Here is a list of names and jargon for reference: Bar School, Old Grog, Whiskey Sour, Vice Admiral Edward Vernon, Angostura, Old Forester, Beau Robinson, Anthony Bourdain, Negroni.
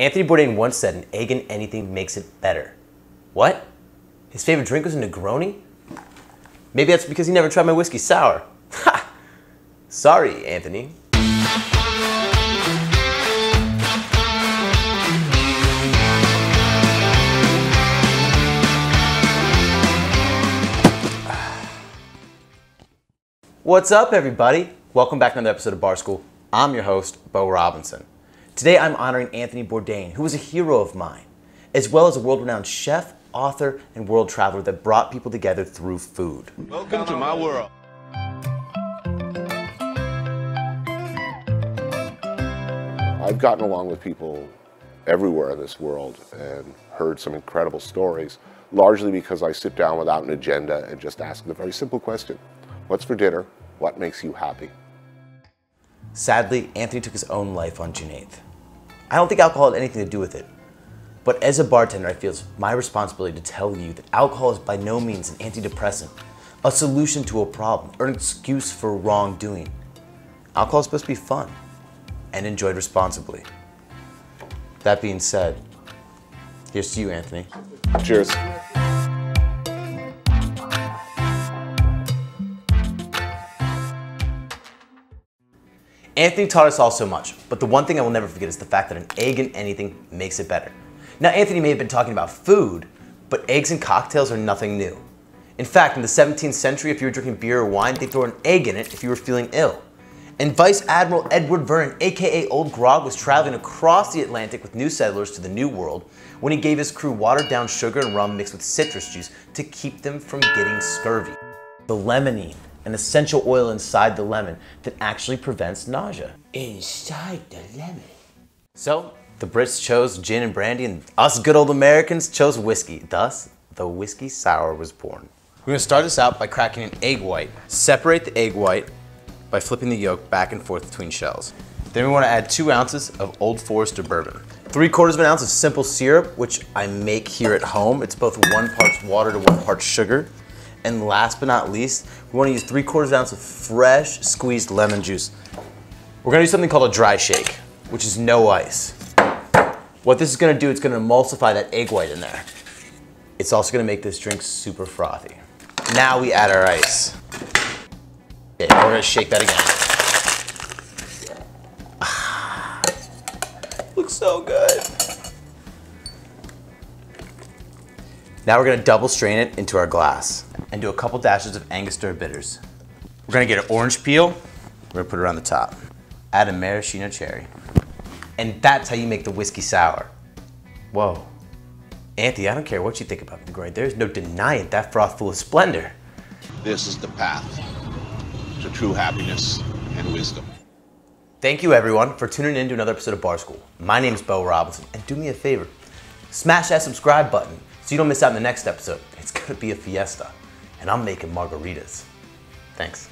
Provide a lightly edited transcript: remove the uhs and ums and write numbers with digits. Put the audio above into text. Anthony Bourdain once said an egg in anything makes it better. What? His favorite drink was a Negroni? Maybe that's because he never tried my whiskey sour. Ha! Sorry, Anthony. What's up, everybody? Welcome back to another episode of Bar School. I'm your host, Beau Robinson. Today I'm honoring Anthony Bourdain, who was a hero of mine, as well as a world-renowned chef, author, and world traveler that brought people together through food. Welcome to my world. I've gotten along with people everywhere in this world and heard some incredible stories, largely because I sit down without an agenda and just ask the very simple question, what's for dinner? What makes you happy? Sadly, Anthony took his own life on June 8th. I don't think alcohol had anything to do with it, but as a bartender, I feel it's my responsibility to tell you that alcohol is by no means an antidepressant, a solution to a problem, or an excuse for wrongdoing. Alcohol is supposed to be fun and enjoyed responsibly. That being said, here's to you, Anthony. Cheers. Anthony taught us all so much, but the one thing I will never forget is the fact that an egg in anything makes it better. Now, Anthony may have been talking about food, but eggs and cocktails are nothing new. In fact, in the 17th century, if you were drinking beer or wine, they'd throw an egg in it if you were feeling ill. And Vice Admiral Edward Vernon, aka Old Grog, was traveling across the Atlantic with new settlers to the New World when he gave his crew watered-down sugar and rum mixed with citrus juice to keep them from getting scurvy. The lemonine, an essential oil inside the lemon that actually prevents nausea. Inside the lemon. So the Brits chose gin and brandy and us good old Americans chose whiskey. Thus, the whiskey sour was born. We're gonna start this out by cracking an egg white. Separate the egg white by flipping the yolk back and forth between shells. Then we wanna add 2 ounces of Old Forester bourbon. 3/4 of an ounce of simple syrup, which I make here at home. It's both 1 part water to 1 part sugar. And last but not least, we want to use 3/4 ounce of fresh squeezed lemon juice. We're going to do something called a dry shake, which is no ice. What this is going to do, it's going to emulsify that egg white in there. It's also going to make this drink super frothy. Now we add our ice. Okay, we're going to shake that again. Ah, looks so good. Now we're going to double strain it into our glass and do a couple dashes of Angostura bitters. We're going to get an orange peel, we're going to put it on the top. Add a maraschino cherry. And that's how you make the whiskey sour. Whoa. Anthony, I don't care what you think about the grade, there's no denying that froth full of splendor. This is the path to true happiness and wisdom. Thank you everyone for tuning in to another episode of Bar School. My name is Beau Robinson, and do me a favor, smash that subscribe button so you don't miss out on the next episode. It's gonna be a fiesta, and I'm making margaritas. Thanks.